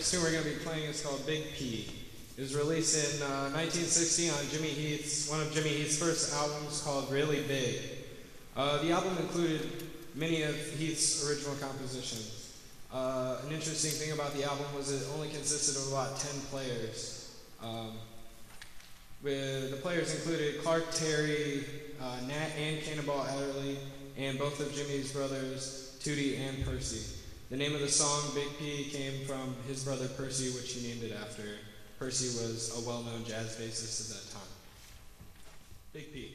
that tune we're going to be playing is called Big P. It was released in 1960 on one of Jimmy Heath's first albums called Really Big. The album included many of Heath's original compositions. An interesting thing about the album was it only consisted of about 10 players. The players included Clark Terry, Nat and Cannonball Adderley, and both of Jimmy's brothers, Tootie and Percy. The name of the song, Big P, came from his brother Percy, which he named it after. Percy was a well-known jazz bassist at that time. Big P.